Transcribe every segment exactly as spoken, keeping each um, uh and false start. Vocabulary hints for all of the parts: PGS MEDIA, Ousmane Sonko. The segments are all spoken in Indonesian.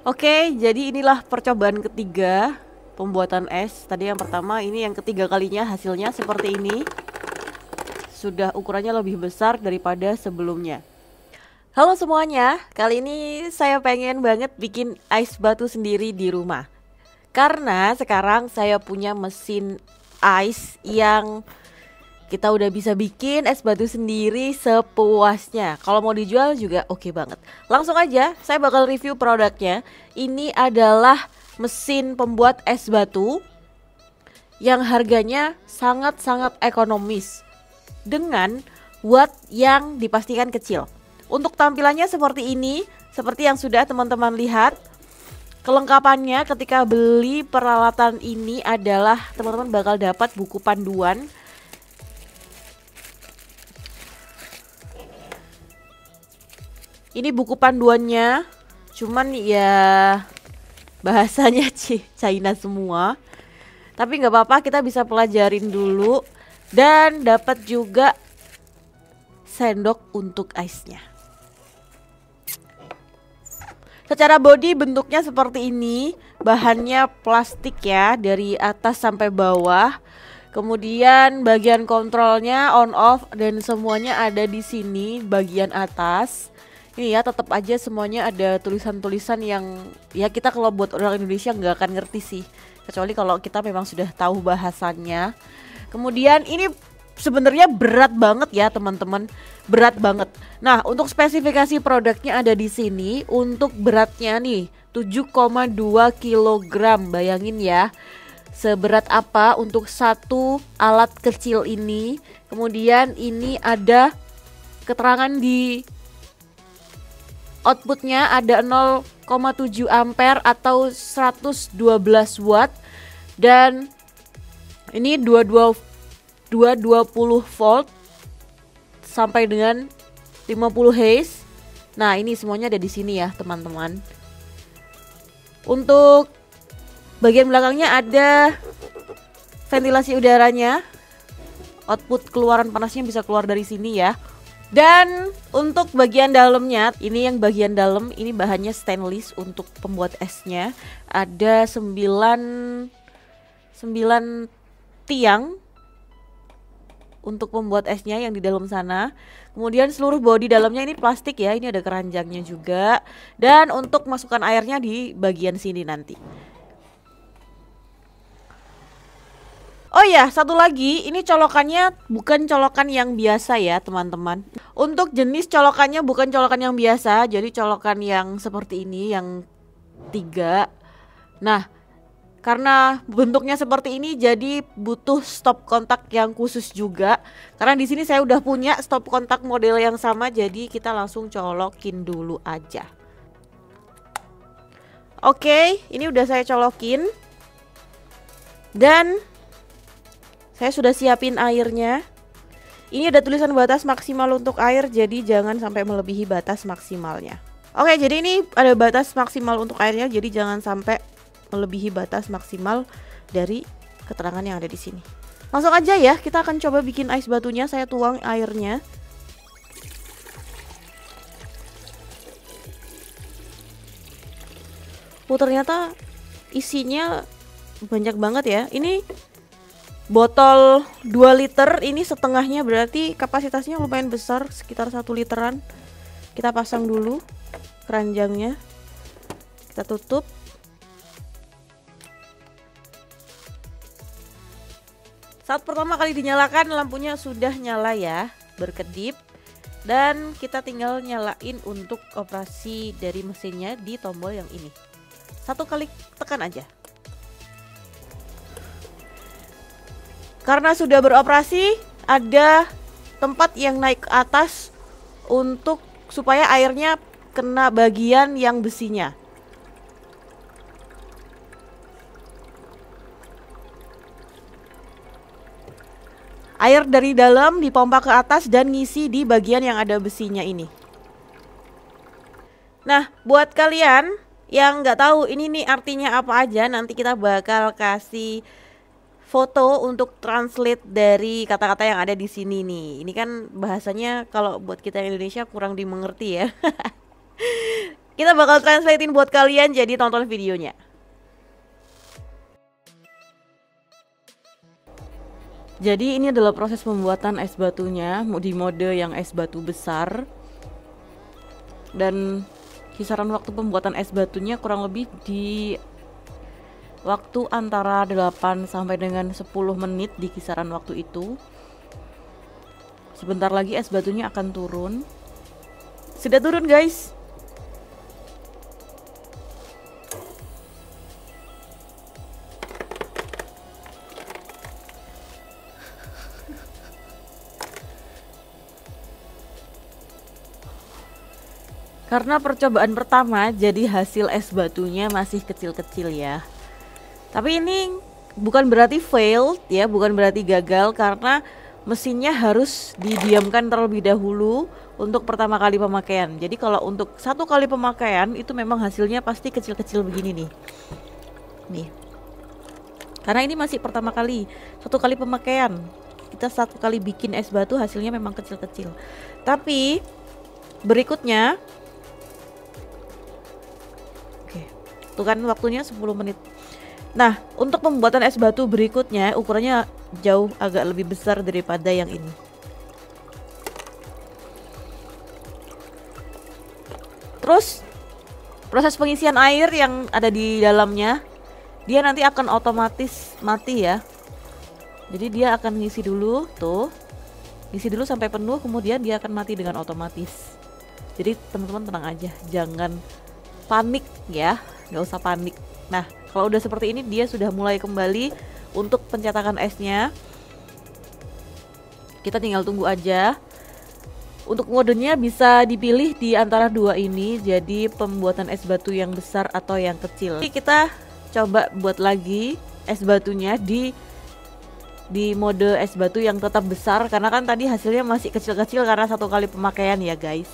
Oke, jadi inilah percobaan ketiga pembuatan es. Tadi yang pertama, ini yang ketiga kalinya hasilnya seperti ini. Sudah ukurannya lebih besar daripada sebelumnya. Halo semuanya, kali ini saya pengen banget bikin ais batu sendiri di rumah. Karena sekarang saya punya mesin ais yang kita udah bisa bikin es batu sendiri sepuasnya. Kalau mau dijual juga oke banget. Langsung aja, saya bakal review produknya. Ini adalah mesin pembuat es batu yang harganya sangat-sangat ekonomis dengan watt yang dipastikan kecil. Untuk tampilannya seperti ini, seperti yang sudah teman-teman lihat. Kelengkapannya ketika beli peralatan ini adalah teman-teman bakal dapat buku panduan. Ini buku panduannya, cuman ya bahasanya China semua. Tapi nggak apa-apa, kita bisa pelajarin dulu. Dan dapat juga sendok untuk aisnya. Secara body bentuknya seperti ini, bahannya plastik ya dari atas sampai bawah. Kemudian bagian kontrolnya on off dan semuanya ada di sini bagian atas. Ini ya tetap aja semuanya ada tulisan-tulisan yang ya kita kalau buat orang Indonesia nggak akan ngerti sih, kecuali kalau kita memang sudah tahu bahasannya. Kemudian ini sebenarnya berat banget ya teman-teman, berat banget. Nah, untuk spesifikasi produknya ada di sini. Untuk beratnya nih tujuh koma dua kilogram. Bayangin ya, seberat apa untuk satu alat kecil ini. Kemudian ini ada keterangan di outputnya ada nol koma tujuh ampere atau seratus dua belas watt. Dan ini dua ratus dua puluh volt sampai dengan lima puluh hertz. Nah, ini semuanya ada di sini ya, teman-teman. Untuk bagian belakangnya ada ventilasi udaranya. Output keluaran panasnya bisa keluar dari sini ya. Dan untuk bagian dalamnya, ini yang bagian dalam, ini bahannya stainless untuk pembuat esnya. Ada sembilan tiang untuk membuat esnya yang di dalam sana. Kemudian seluruh bodi dalamnya ini plastik ya, ini ada keranjangnya juga. Dan untuk masukan airnya di bagian sini nanti. Oh ya, satu lagi, ini colokannya bukan colokan yang biasa ya teman-teman. Untuk jenis colokannya bukan colokan yang biasa, jadi colokan yang seperti ini, yang tiga. Nah, karena bentuknya seperti ini jadi butuh stop kontak yang khusus juga. Karena di sini saya udah punya stop kontak model yang sama, jadi kita langsung colokin dulu aja. Oke, ini udah saya colokin. Dan saya sudah siapin airnya. Ini ada tulisan batas maksimal untuk air, jadi jangan sampai melebihi batas maksimalnya. Oke, jadi ini ada batas maksimal untuk airnya, jadi jangan sampai melebihi batas maksimal dari keterangan yang ada di sini. Langsung aja ya, kita akan coba bikin ais batunya. Saya tuang airnya. Oh, ternyata isinya banyak banget ya. Ini botol dua liter, ini setengahnya, berarti kapasitasnya lumayan besar, sekitar satu literan. Kita pasang dulu keranjangnya. Kita tutup. Saat pertama kali dinyalakan, lampunya sudah nyala ya, berkedip. Dan kita tinggal nyalain untuk operasi dari mesinnya di tombol yang ini. Satu kali tekan aja. Karena sudah beroperasi, ada tempat yang naik ke atas untuk supaya airnya kena bagian yang besinya. Air dari dalam dipompa ke atas dan ngisi di bagian yang ada besinya ini. Nah, buat kalian yang nggak tahu ini nih artinya apa aja, nanti kita bakal kasih foto untuk translate dari kata-kata yang ada di sini nih. Ini kan bahasanya kalau buat kita Indonesia kurang dimengerti ya. Kita bakal translatein buat kalian, jadi tonton videonya. Jadi ini adalah proses pembuatan es batunya di mode yang es batu besar. Dan kisaran waktu pembuatan es batunya kurang lebih di waktu antara delapan sampai dengan sepuluh menit di kisaran waktu itu. Sebentar lagi es batunya akan turun. Sudah turun, guys. Karena percobaan pertama, jadi hasil es batunya masih kecil-kecil ya. Tapi ini bukan berarti failed ya, bukan berarti gagal, karena mesinnya harus didiamkan terlebih dahulu untuk pertama kali pemakaian. Jadi kalau untuk satu kali pemakaian itu memang hasilnya pasti kecil-kecil begini nih. Nih. Karena ini masih pertama kali, satu kali pemakaian. Kita satu kali bikin es batu hasilnya memang kecil-kecil. Tapi berikutnya, itu kan waktunya sepuluh menit. Nah, untuk pembuatan es batu berikutnya ukurannya jauh agak lebih besar daripada yang ini. Terus proses pengisian air yang ada di dalamnya, dia nanti akan otomatis mati ya. Jadi dia akan ngisi dulu tuh. Ngisi dulu sampai penuh, kemudian dia akan mati dengan otomatis. Jadi teman-teman tenang aja, jangan panik ya, nggak usah panik. Nah, kalau udah seperti ini dia sudah mulai kembali untuk pencetakan esnya. Kita tinggal tunggu aja. Untuk modenya bisa dipilih di antara dua ini, jadi pembuatan es batu yang besar atau yang kecil. Jadi kita coba buat lagi es batunya di di mode es batu yang tetap besar, karena kan tadi hasilnya masih kecil-kecil karena satu kali pemakaian ya, guys.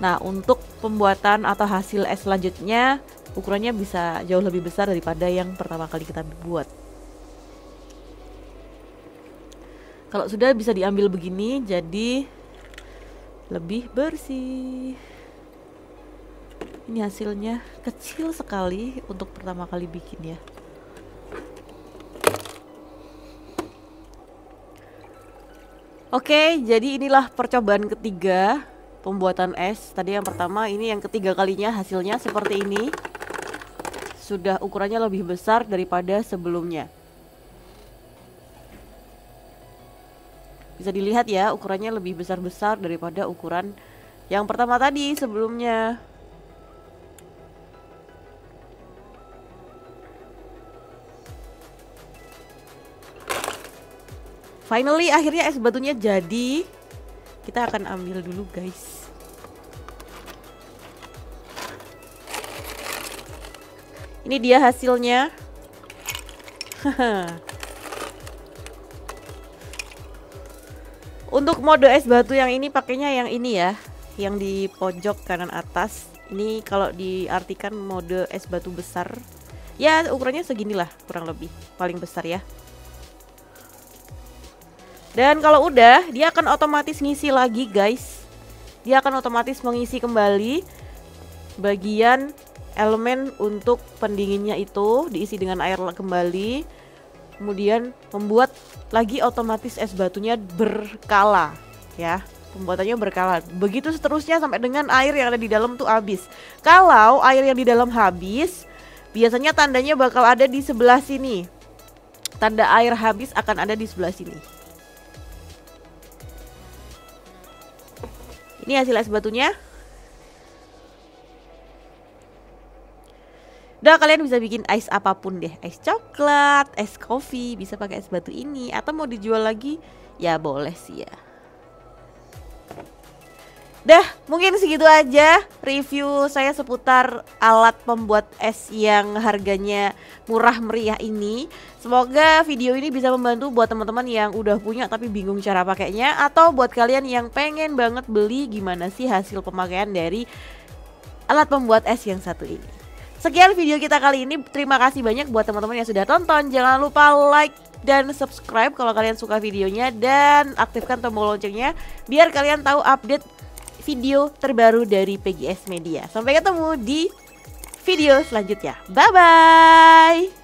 Nah, untuk pembuatan atau hasil es selanjutnya ukurannya bisa jauh lebih besar daripada yang pertama kali kita buat. Kalau sudah bisa diambil begini, jadi lebih bersih. Ini hasilnya kecil sekali untuk pertama kali bikin ya. Oke, jadi inilah percobaan ketiga pembuatan es. Tadi yang pertama, ini yang ketiga kalinya hasilnya seperti ini. Sudah ukurannya lebih besar daripada sebelumnya. Bisa dilihat ya, ukurannya lebih besar-besar daripada ukuran yang pertama tadi sebelumnya. Finally, akhirnya es batunya jadi. Kita akan ambil dulu, guys. Ini dia hasilnya. Untuk mode es batu yang ini pakainya yang ini ya, yang di pojok kanan atas. Ini kalau diartikan mode es batu besar. Ya, ukurannya seginilah kurang lebih, paling besar ya. Dan kalau udah, dia akan otomatis ngisi lagi, guys. Dia akan otomatis mengisi kembali bagian elemen untuk pendinginnya itu, diisi dengan air kembali. Kemudian membuat lagi otomatis es batunya berkala ya. Pembuatannya berkala. Begitu seterusnya sampai dengan air yang ada di dalam tuh habis. Kalau air yang di dalam habis, biasanya tandanya bakal ada di sebelah sini. Tanda air habis akan ada di sebelah sini. Ini hasil es batunya. Udah, kalian bisa bikin es apapun deh. Es coklat, es kopi, bisa pakai es batu ini. Atau mau dijual lagi, ya boleh sih ya. Dah, mungkin segitu aja review saya seputar alat pembuat es yang harganya murah meriah ini. Semoga video ini bisa membantu buat teman-teman yang udah punya tapi bingung cara pakainya, atau buat kalian yang pengen banget beli gimana sih hasil pemakaian dari alat pembuat es yang satu ini. Sekian video kita kali ini. Terima kasih banyak buat teman-teman yang sudah tonton. Jangan lupa like dan subscribe kalau kalian suka videonya, dan aktifkan tombol loncengnya biar kalian tahu update video terbaru dari P G S Media. Sampai ketemu di video selanjutnya. Bye-bye!